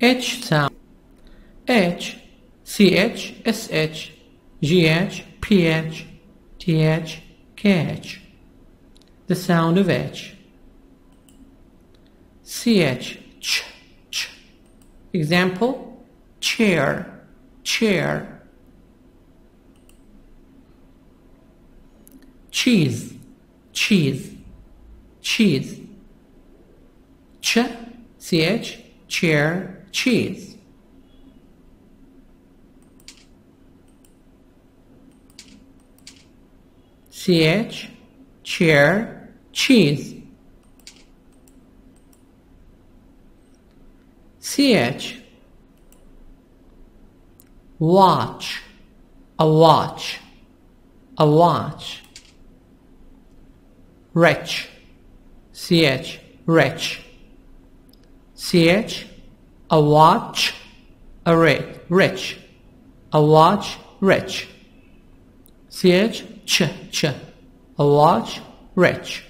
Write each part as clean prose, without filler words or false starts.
H sound. H, CH, SH, GH, PH, TH, KH. The sound of H. CH, ch, ch. Example, chair, chair. Cheese, cheese, cheese. Ch, CH, chair, cheese. CH, chair, cheese. CH, watch, a watch, a watch. Wretch, CH, wretch. CH, a watch, a wretch, a watch, wretch. CH, ch, ch, a watch, wretch.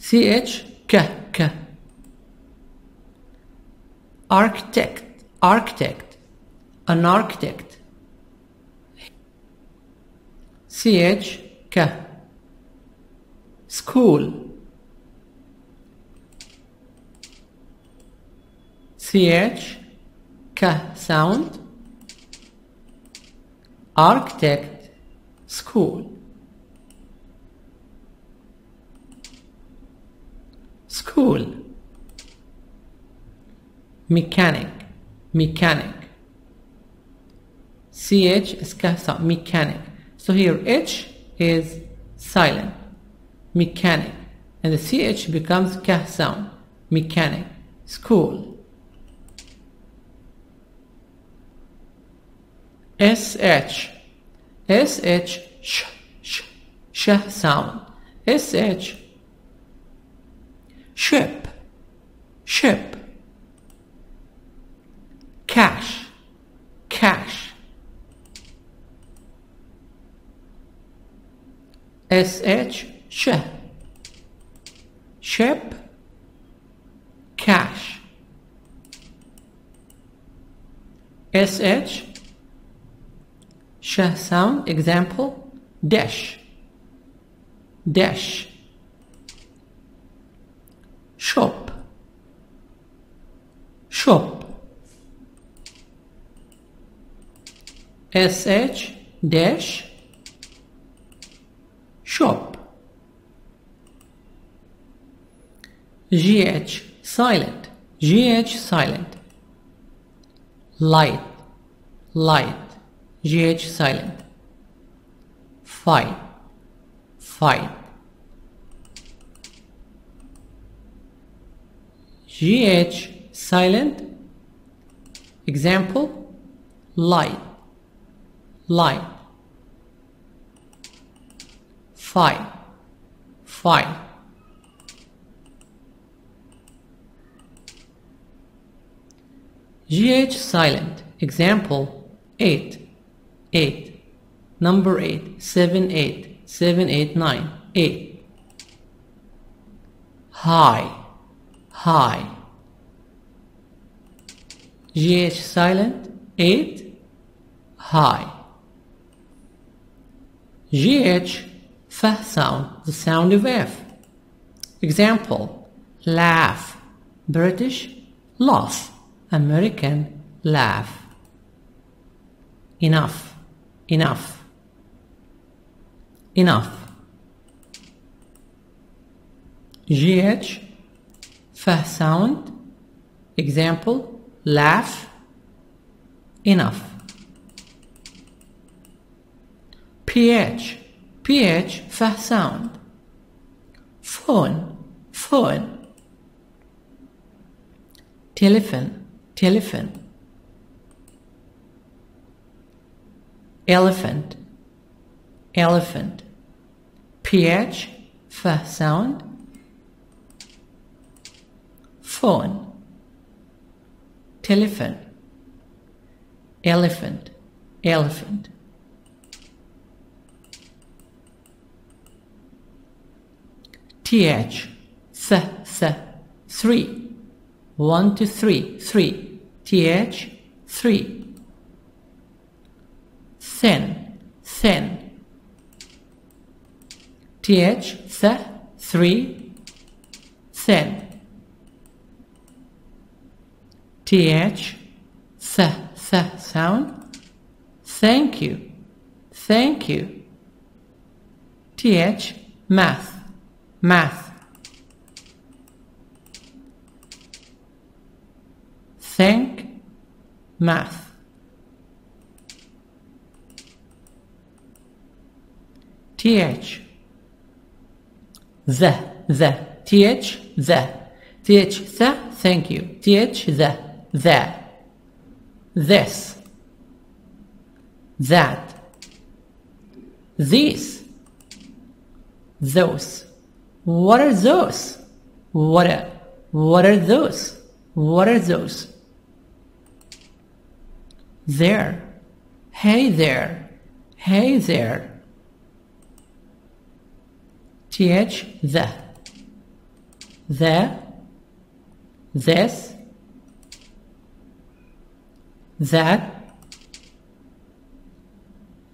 CH, k, k. Architect, architect, an architect. CH, k. School. CH, k sound. Architect, school. School. Mechanic, mechanic. CH is k sound, mechanic. So here H is silent. Mechanic, and the CH becomes k sound. Mechanic, school. SH, SH, sh, sh, sh sound. SH, ship, ship. Cash, cash. SH, sh, ship, cash. SH, sh sound. Example, dash, dash. Shop, shop. SH, dash, shop. GH silent, GH silent. Light, light, GH silent. Fight, fight. GH silent. Example, light, light. Fight, fight. GH silent. Example, 8, 8. Number 8, 7, 8, 7, 8, 9, 8. High, high. GH silent, 8, high. GH, F sound, the sound of F. Example, laugh, British, laugh. American, laugh. Enough, enough, enough. GH, F sound. Example, laugh, enough. PH, PH, F sound. Phone, phone. Telephone, telephone. Elephant, elephant. PH, F sound. Phone, telephone. Elephant, elephant. TH, three. 1, 2, 3, three. Th, three. Sen, sen. Th, three. Sen. Th, sound. Thank you. Thank you. Th, math. Math. Thank, math. Th. The, th, the. Th, the, thank you. Th, the. This. That. These. Those. What are those? What are those? What are those? There. Hey there. Hey there. Th, the. The. This. That.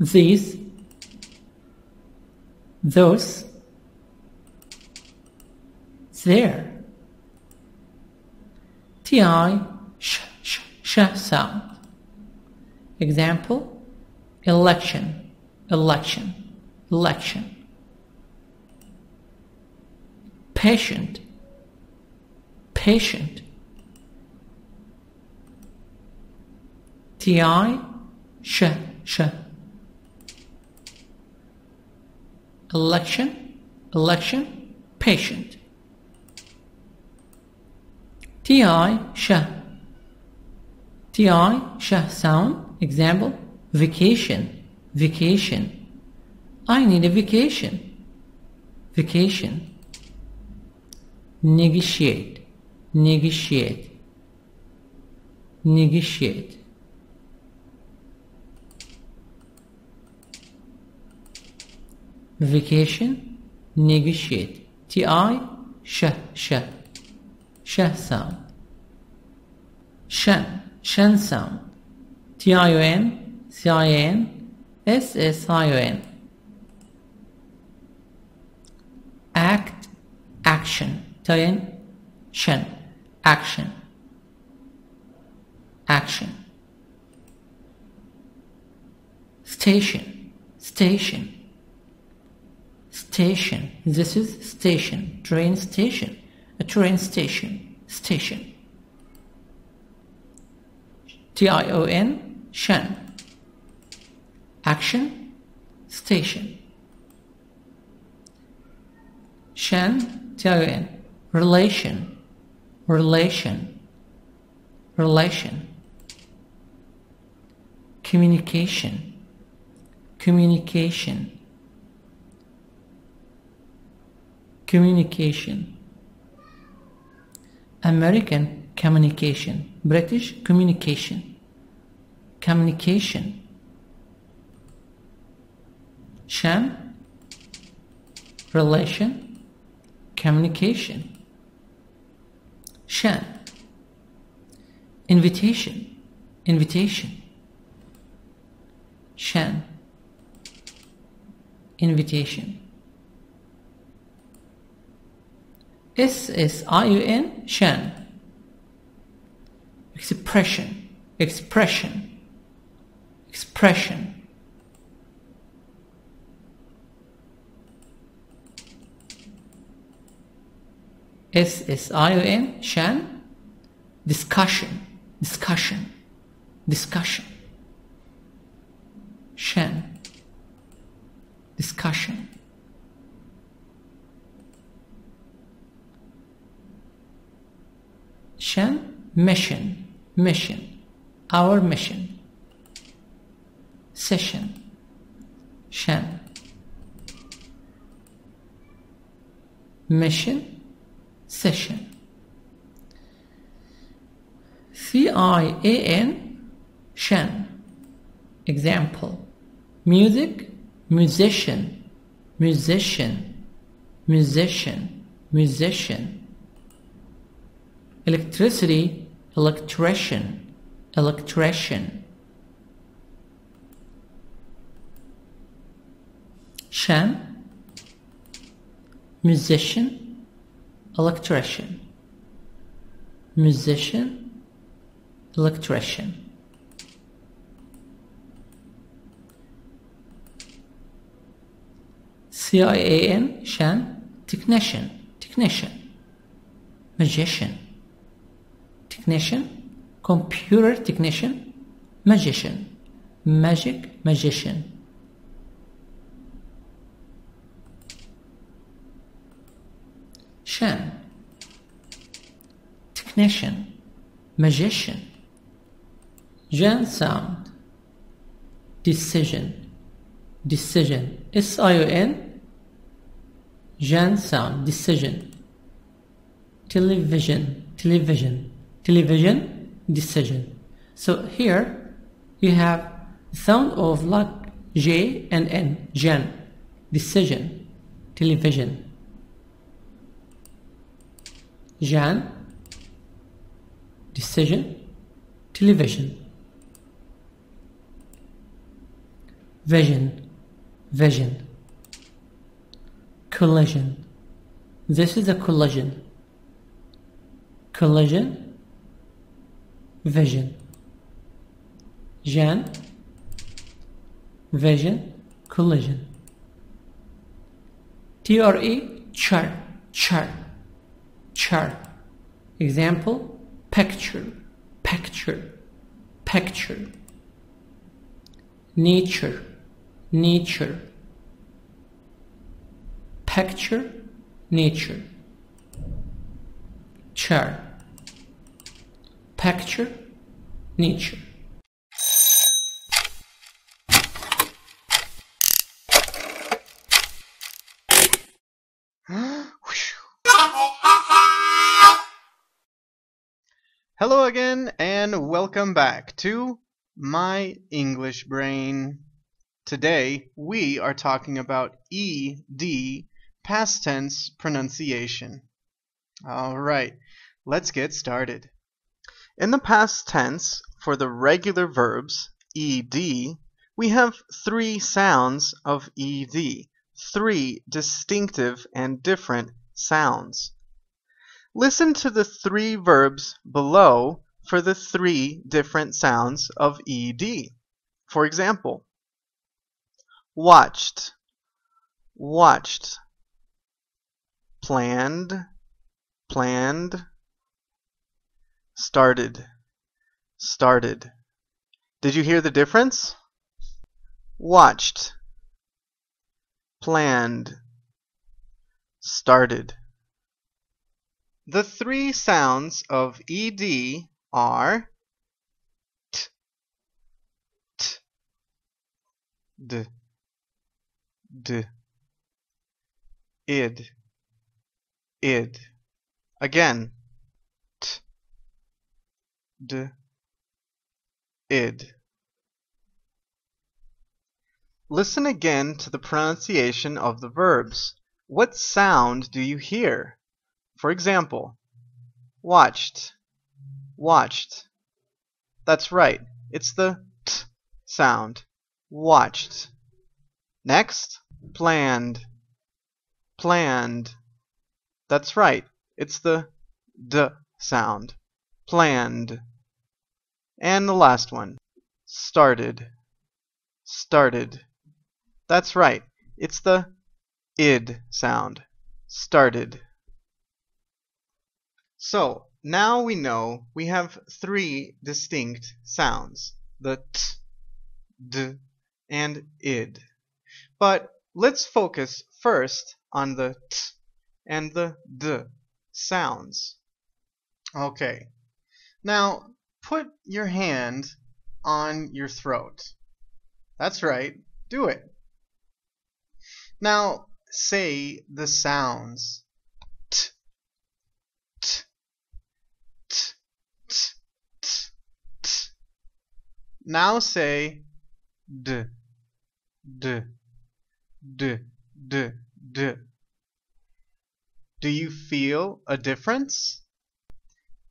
These. Those. There. Ti, sh, sh, sh sound. Example, election, election, election. Patient, patient. Ti, sh, sh. Election, election, patient. Ti, sh. Ti, sh sound. Example, vacation, vacation. I need a vacation, vacation. Negotiate, negotiate, negotiate. Vacation, negotiate. Ti, sh, sh. Sh sound. Shan, shan sound. T-I-O-N, C-I-N, S-S-I-O-N. Act, action. T-I-N, shen, action. Action. Station, station. Station. This is station, train station, a train station, station. T-I-O-N. Shan. Action. Station. Shan. T-I-O-N. Relation. Relation. Relation. Communication. Communication. Communication. American communication. British communication. Communication. Shan. Relation. Communication. Shan. Invitation. Invitation. Shan. Invitation. S-S-I-U-N. Shan. Expression. Expression. Expression. S-S-I-O-N. Shan. Discussion. Discussion. Discussion. Shan. Discussion. Shan. Mission. Mission. Our mission. Session. Shan. Mission. Session. C-I-A-N. Shan. Example. Music. Musician. Musician. Musician. musician. Electricity, electrician, electrician. Sham, musician, electrician, musician, electrician. CIAN, shan, technician, technician, magician, technician, computer technician, magician, magic, magician. Shan, technician, magician. Jan sound, decision, decision, S-I-O-N, Jan sound, decision. Television, television, television, decision. So here you have the sound of like J and N, Jan, decision, television. Jan, decision, television. Vision, vision. Collision. This is a collision. Collision. Vision. Jan. Vision. Collision. TRE. Char. Char. Char. Example. Picture. Picture. Picture. Nature. Nature. Picture, nature. Char. Picture, nature. Hello again and welcome back to My English Brain. Today we are talking about ED past tense pronunciation. Alright, let's get started. In the past tense, for the regular verbs, ed, we have three sounds of ed, three distinctive and different sounds. Listen to the three verbs below for the three different sounds of ed. For example, watched, watched. Planned, planned. Started, started. Did you hear the difference? Watched, planned, started. The three sounds of ED are t, t, d, d, id, id. Again, t, d, id. Listen again to the pronunciation of the verbs. What sound do you hear? For example, watched, watched. That's right, it's the t sound, watched. Next, planned, planned. That's right, it's the d sound, planned. And the last one, started, started. That's right, it's the id sound, started. So now we know we have three distinct sounds, the t, d, and id. But let's focus first on the t and the d sounds. Okay, now put your hand on your throat. That's right, do it. Now say the sounds t, t, t, t, t, t. Now say d, d, d, d, d. Do you feel a difference?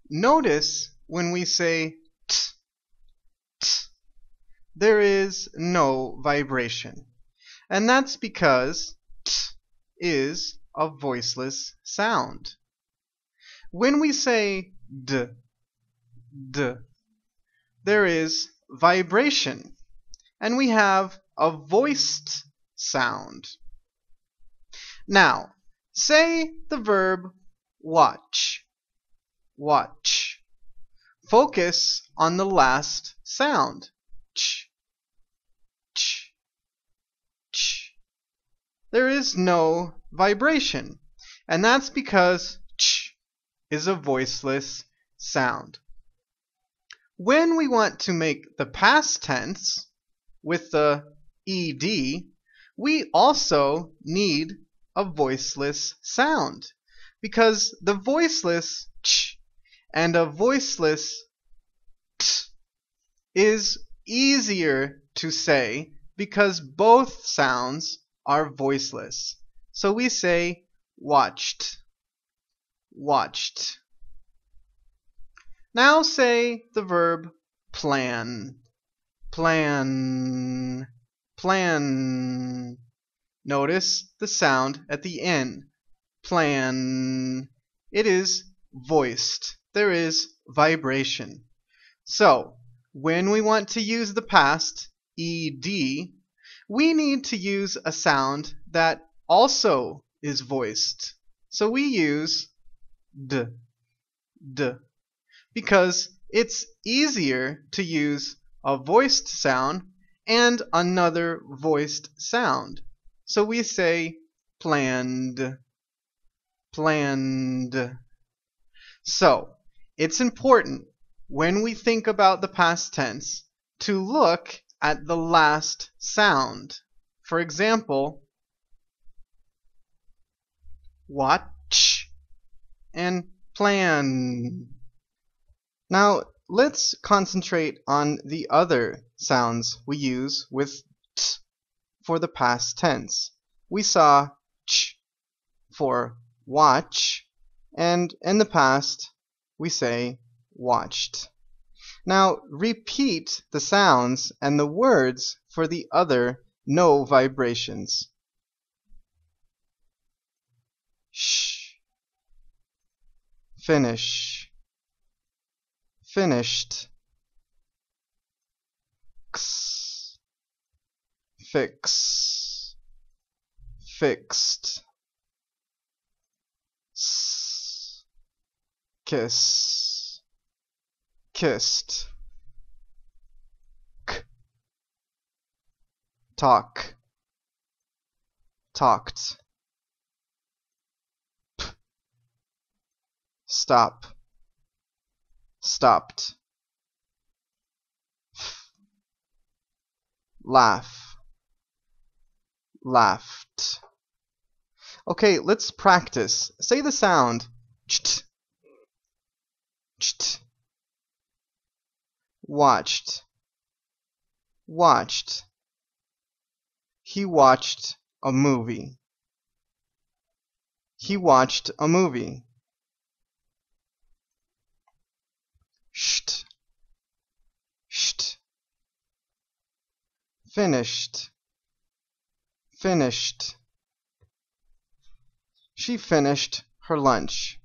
Notice when we say t, t, there is no vibration. And that's because t is a voiceless sound. When we say d, d, there is vibration. And we have a voiced sound. Now, say the verb watch. Watch. Focus on the last sound. Ch, ch, ch. There is no vibration, and that's because ch is a voiceless sound. When we want to make the past tense with the ed, we also need a voiceless sound, because the voiceless ch and a voiceless t is easier to say because both sounds are voiceless. So we say watched, watched. Now say the verb plan, plan, plan. Notice the sound at the end. Plan. It is voiced. There is vibration. So, when we want to use the past, ed, we need to use a sound that also is voiced. So we use d, d, because it's easier to use a voiced sound and another voiced sound. So we say planned, planned. So it's important when we think about the past tense to look at the last sound. For example, watch and plan. Now let's concentrate on the other sounds we use with t for the past tense. We saw ch for watch, and in the past we say watched. Now repeat the sounds and the words for the other no vibrations. Sh, finish, finished. X, fix, fixed. S, kiss, kissed. K, talk, talked. P, stop, stopped. F, laugh, laughed. Okay, let's practice. Say the sound. Cht, cht. Watched, watched. He watched a movie. He watched a movie. Sht, sht. Finished, finished. She finished her lunch.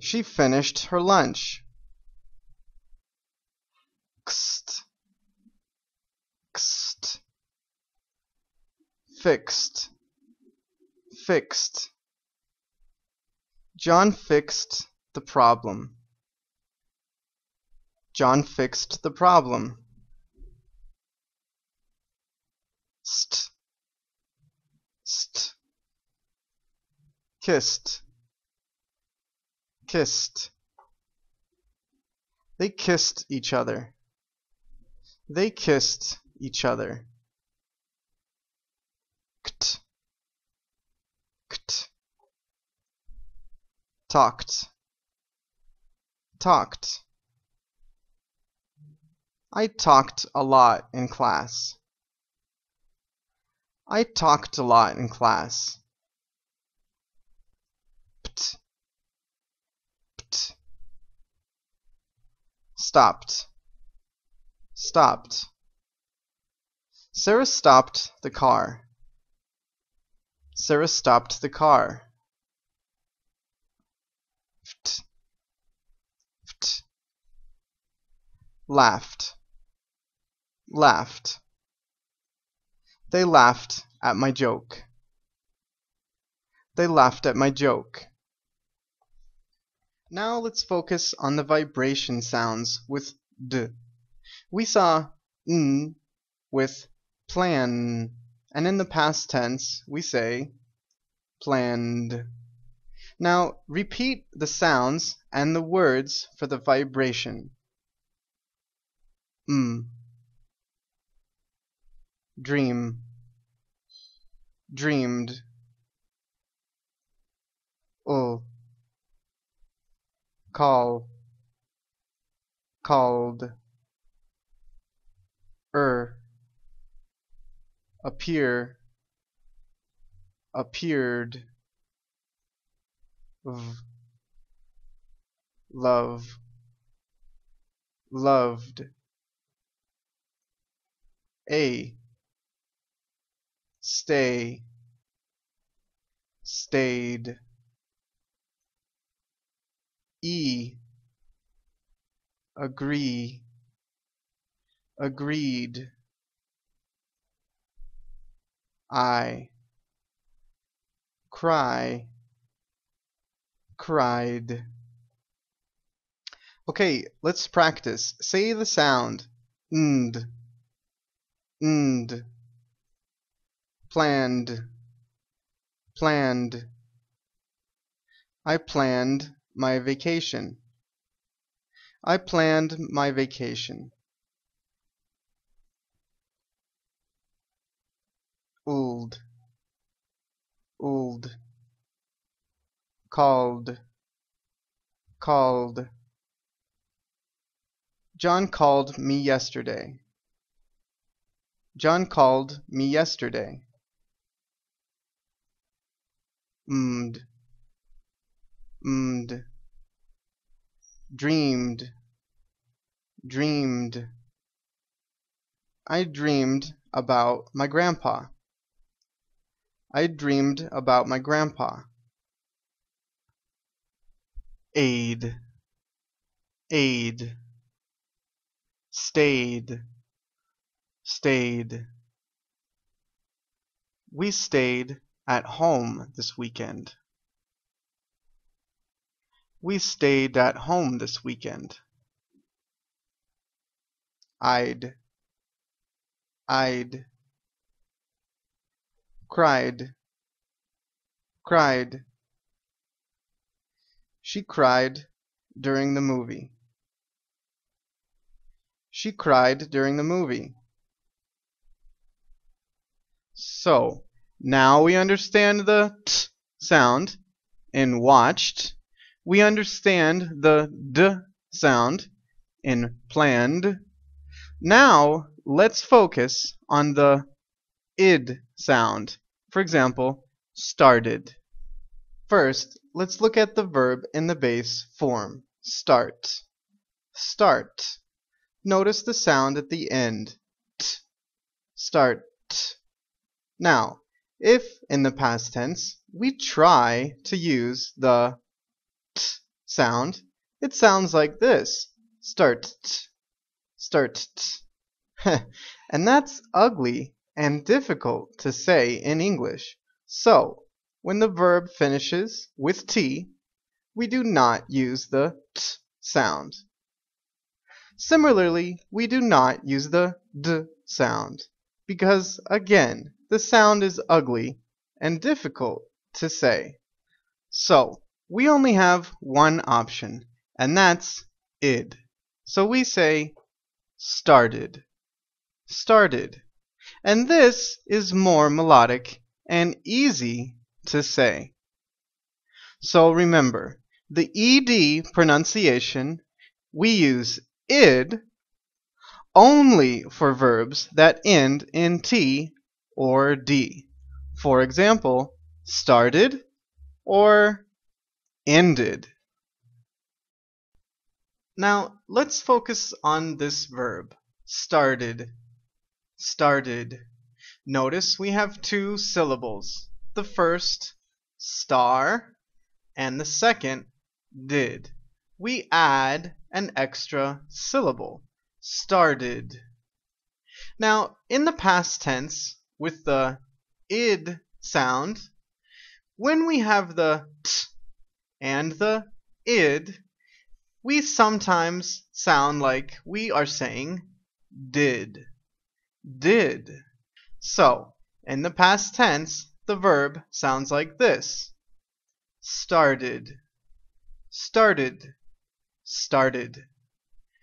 She finished her lunch. Kst, kst. Fixed, fixed. John fixed the problem. John fixed the problem. St, st. Kissed, kissed. They kissed each other. They kissed each other. Kt, kt. Talked, talked. I talked a lot in class. I talked a lot in class. Stopped. Sarah stopped the car. Sarah stopped the car. Laughed. They laughed at my joke. Now let's focus on the vibration sounds with d. We saw n with plan, and in the past tense we say planned. Now repeat the sounds and the words for the vibration. Dream, dreamed. Call, called. Appear, appeared. Love, loved. Stay, stayed. Agree, agreed. Cry, cried. Okay, let's practice. Say the sound nd. Planned. I planned my vacation. Old. Called. John called me yesterday. Md. Dreamed. I dreamed about my grandpa. Aid. Stayed. We stayed at home this weekend. I'd. Cried. She cried during the movie. So, now we understand the t sound in watched. We understand the d sound in planned. Now, let's focus on the id sound. For example, started. First, let's look at the verb in the base form, start. Notice the sound at the end, t, start. Now, if in the past tense we try to use the sound, it sounds like this: start. And that's ugly and difficult to say in English. So when the verb finishes with t, we do not use the t sound. Similarly, we do not use the d sound because, again, the sound is ugly and difficult to say. So we only have one option, and that's id. So we say started. And this is more melodic and easy to say. So remember, the ed pronunciation, we use id only for verbs that end in t or d. For example, started or ended. Now, let's focus on this verb, started, started. Notice we have two syllables, the first, star, and the second, did. We add an extra syllable, started. Now, in the past tense, with the id sound, when we have the t and the id, we sometimes sound like we are saying did, did. So, in the past tense, the verb sounds like this. Started, started, started.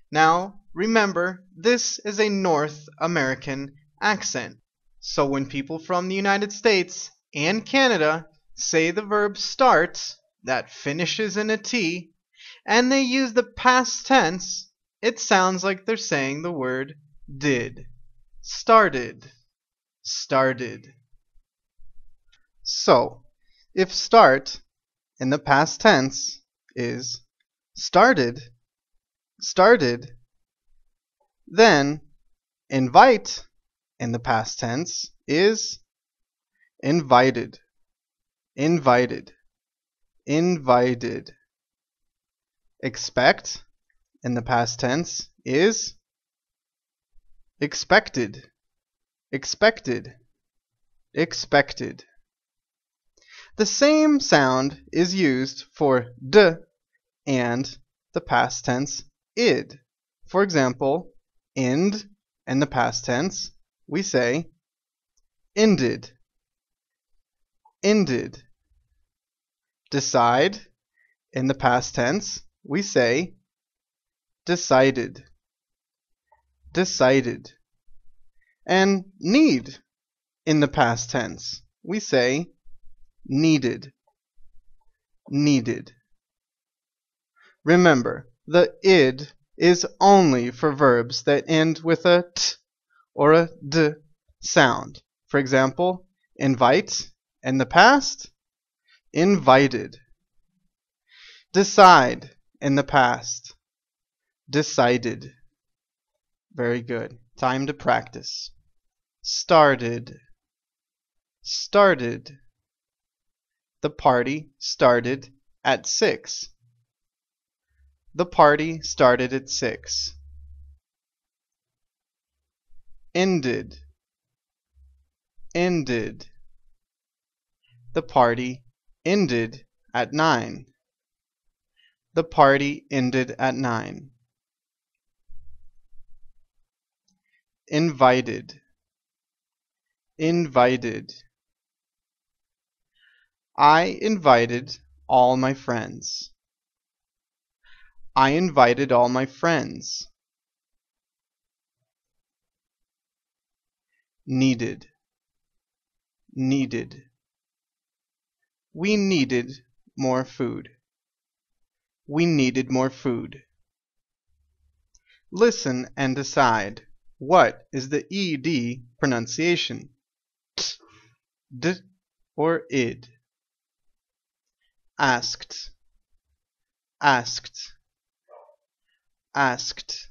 Now, remember, this is a North American accent. So when people from the United States and Canada say the verb start, that finishes in a T, and they use the past tense, it sounds like they're saying the word did. Started. Started. So, if start in the past tense is started, started, then invite in the past tense is invited, invited, invited. Expect in the past tense is expected, expected, expected. The same sound is used for d and the past tense id. For example, end in the past tense, we say ended, ended. Decide in the past tense, we say decided, decided. And need in the past tense, we say needed, needed. Remember, the id is only for verbs that end with a t or a d sound. For example, invite in the past, invited. Decide in the past, decided. Very good. Time to practice. Started, started. The party started at 6. The party started at 6. Ended, ended. The party ended at 9. The party ended at 9. Invited, invited. I invited all my friends. I invited all my friends. Needed, needed. We needed more food. We needed more food. Listen and decide. What is the ed pronunciation? T, d, or id? Asked, asked, asked.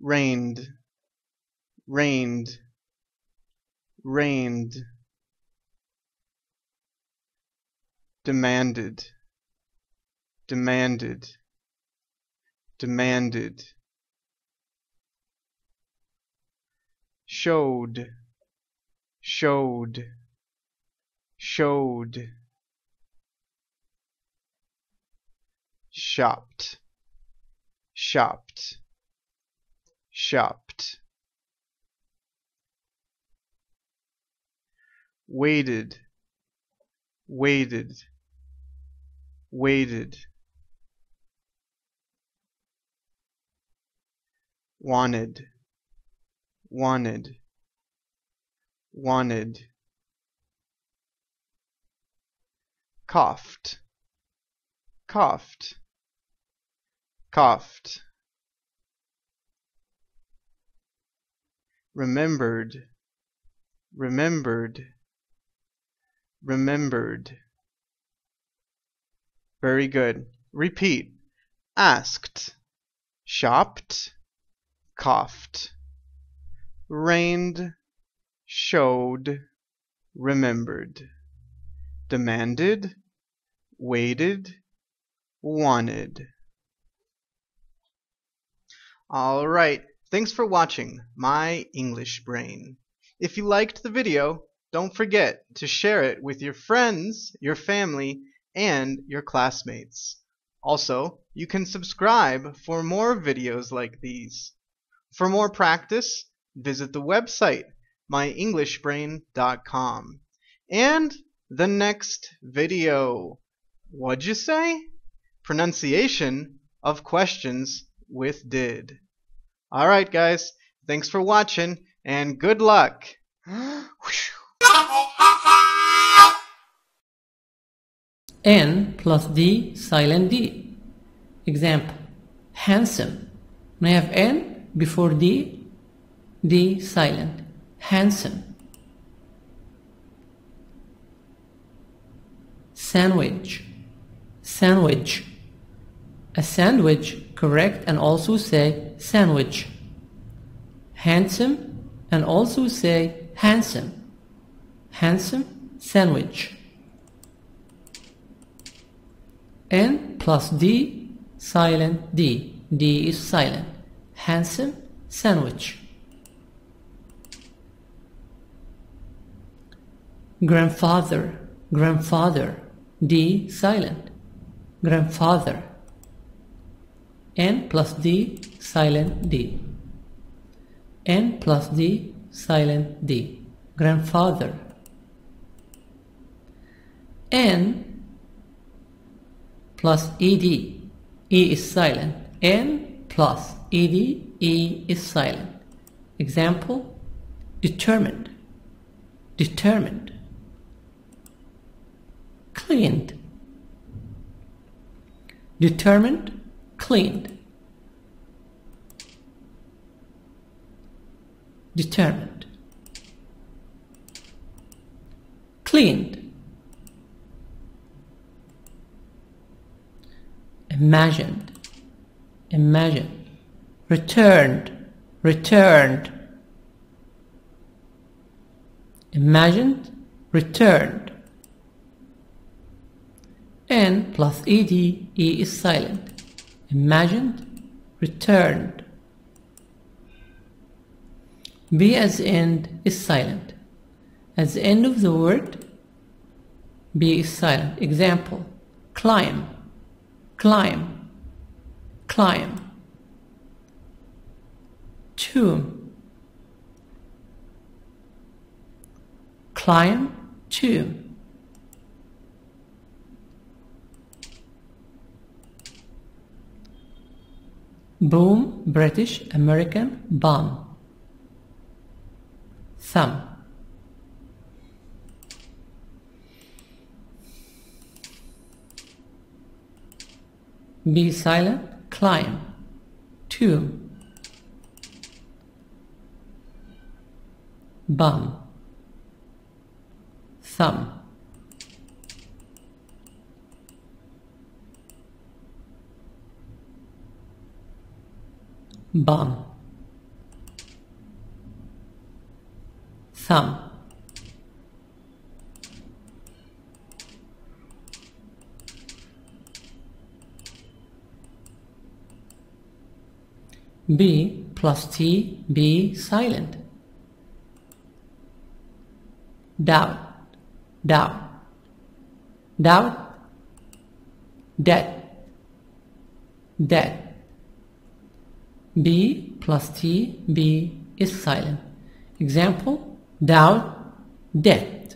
Rained, rained, rained. Demanded, demanded, demanded. Showed, showed, showed. Shopped, shopped, shopped. Waited, waited, waited. Wanted, wanted, wanted. Coughed, coughed, coughed. Remembered, remembered, remembered. Very good. Repeat. asked, shopped, coughed, rained, showed, remembered, demanded, waited, wanted. All right, thanks for watching My English Brain. If you liked the video, don't forget to share it with your friends, your family, and your classmates. Also, you can subscribe for more videos like these. For more practice, visit the website myenglishbrain.com. And the next video, what'd you say? Pronunciation of questions with did. Alright guys, thanks for watching and good luck! N plus D, silent D. Example, handsome. May I have N before D? D silent. Handsome. Sandwich. Sandwich. A sandwich, correct, and also say sandwich. Handsome, and also say handsome. Handsome, sandwich. N plus D, silent D. D is silent. Handsome, sandwich. Grandfather, grandfather. D, silent. Grandfather. N plus D, silent D. N plus D, silent D. Grandfather. N plus ED. E is silent. N plus ED. E is silent. Example, determined. Determined. Cleaned. Determined. Cleaned. Determined. Cleaned. Imagined. Imagined. Returned. Returned. Imagined. Returned. N plus ED. E is silent. Imagined, returned. B as end is silent. At the end of the word, B is silent. Example, climb, climb, climb. Tomb, climb, tomb. Boom, British, American, bomb. Thumb. Be silent, climb. Tomb. Bomb. Thumb. Bomb. Thumb. B plus T. B silent. Doubt. Doubt. Doubt. Dead. Dead. B plus T, B is silent. Example, doubt, debt.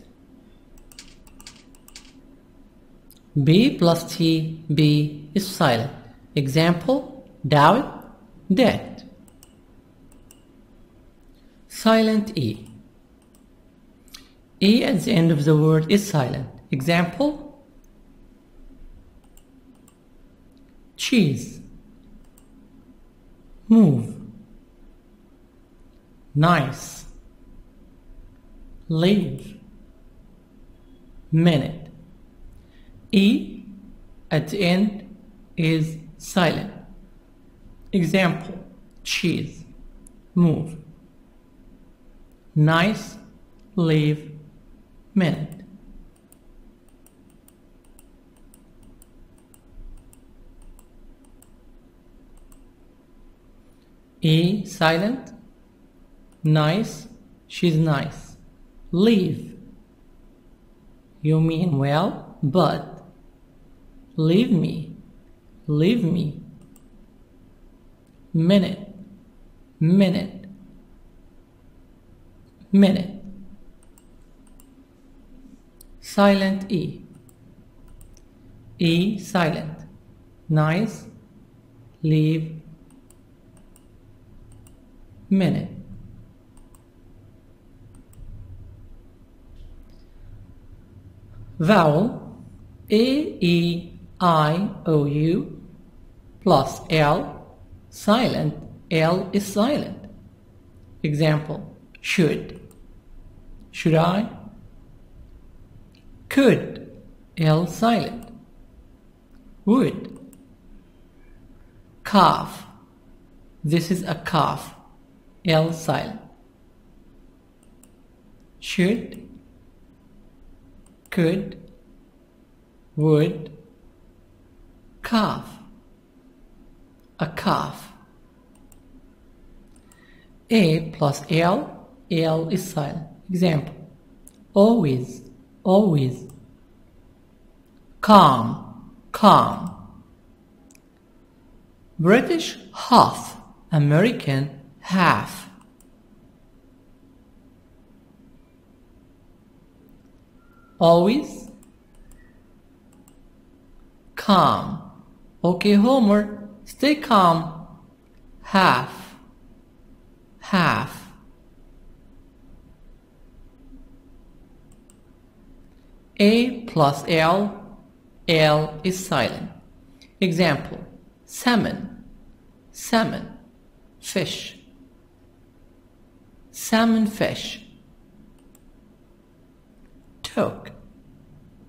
B plus T, B is silent. Example, doubt, debt. Silent E. E at the end of the word is silent. Example, cheese. Move. Nice. Leave. Minute. E at the end is silent. Example, cheese, move. Nice, leave, mend. E, silent. Nice, she's nice. Leave, you mean well, but. Leave me, leave me. Minute, minute, minute. Silent E. E, silent. Nice, leave, minute. Vowel A-E-I-O-U plus L, silent, L is silent. Example, should I? Could, L silent. Would. Calf, this is a calf, L silent. Should, could, would, calf, a calf. A plus L, L is silent. Example, always, always. Calm, calm. British half, American half. Always, calm. Okay, Homer, stay calm. Half, half. A plus L, L is silent. Example, salmon, salmon, fish. Salmon fish. Took,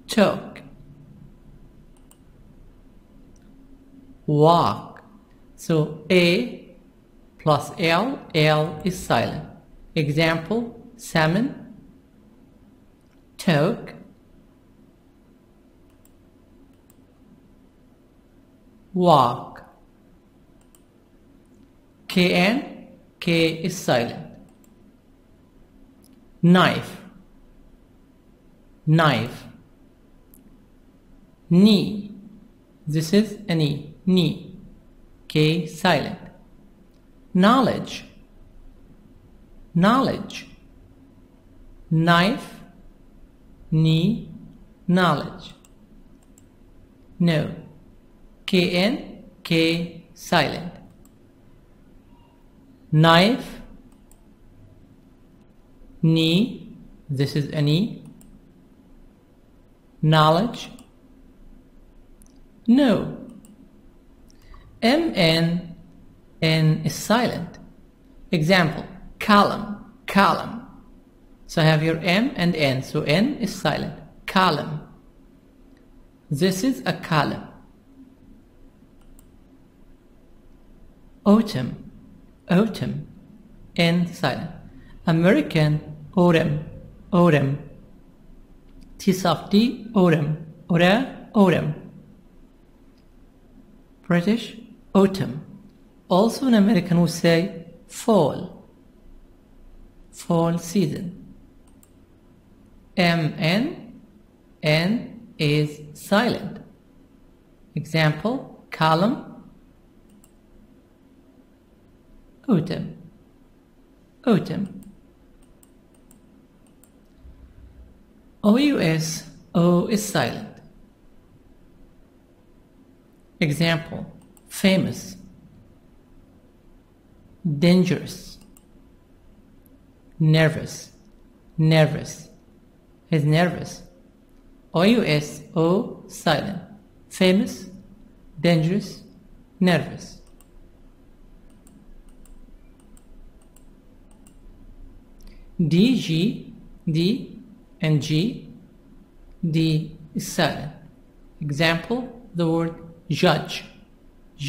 took. Walk. So A plus L, L is silent. Example, salmon, took, walk. KN, K is silent. Knife, knife. Knee, this is an E, knee, K silent. Knowledge, knowledge. Knife, knee, knowledge. No, KN, K silent. Knife, knee, this is an E. Knowledge, no. MN, N is silent. Example, column, column. So I have your M and N, so N is silent. Column, this is a column. Autumn, autumn, N silent. American, autumn, autumn. T soft D, autumn, autumn, autumn. British, autumn. Also in American we say fall, fall season. M, N, N is silent. Example, column, autumn, autumn. OUS, O is silent. Example, famous, dangerous, nervous, nervous. He's nervous. OUS, O silent. Famous, dangerous, nervous. DG, D and G, D is silent. Example, the word judge,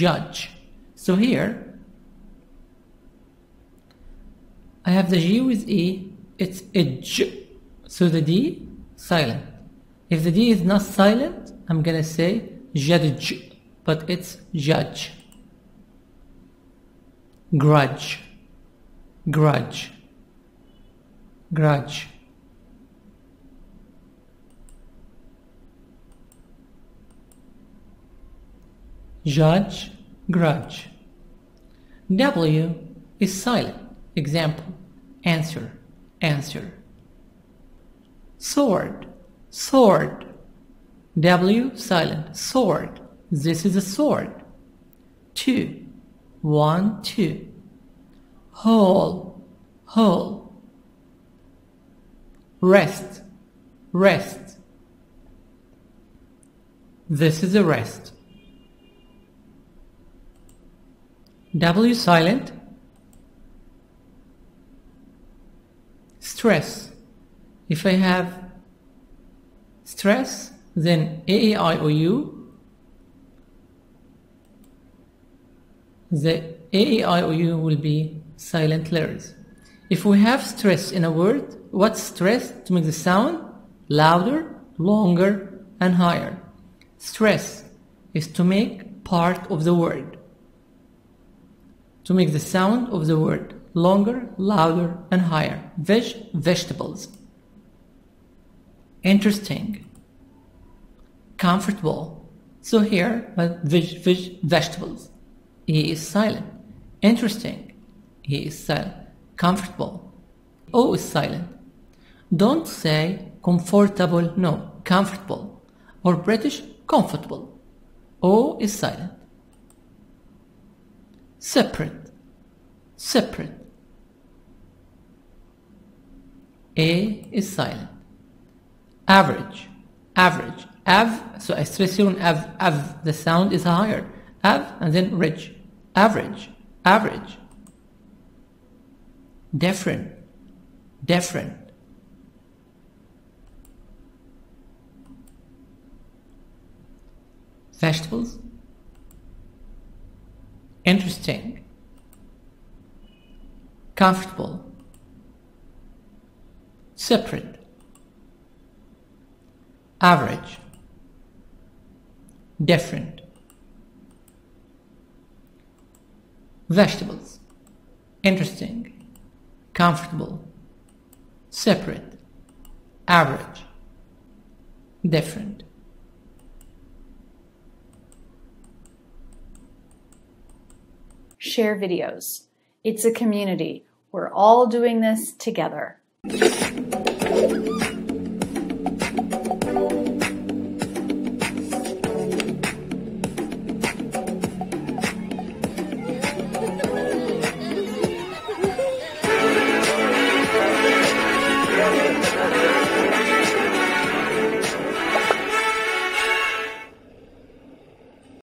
judge. So here I have the G with E, it's a J, so the D silent. If the D is not silent, I'm gonna say judge, but it's judge. Grudge, grudge, grudge. Judge, grudge. W is silent. Example, answer, answer. Sword, sword. W silent, sword. This is a sword. 2, 1, 2. Hole, hole. Rest, rest. This is a rest. W silent. Stress. If I have stress, then AAIOU. The AAIOU will be silent letters. If we have stress in a word, what's stress to make the sound louder, longer, and higher? Stress is to make part of the word, to make the sound of the word longer, louder, and higher. Vegetables. Interesting. Comfortable. So here, but vegetables. E is silent. Interesting. E is silent. Comfortable. O is silent. Don't say comfortable, no. Comfortable. Or British, comfortable. O is silent. Separate, separate. A is silent. Average, average. Av, so I stress here on av, av. The sound is higher. Av and then rich. Average, average. Different, different. Vegetables. Interesting. Comfortable. Separate. Average. Different. Vegetables. Interesting. Comfortable. Separate. Average. Different. Share videos. It's a community. We're all doing this together.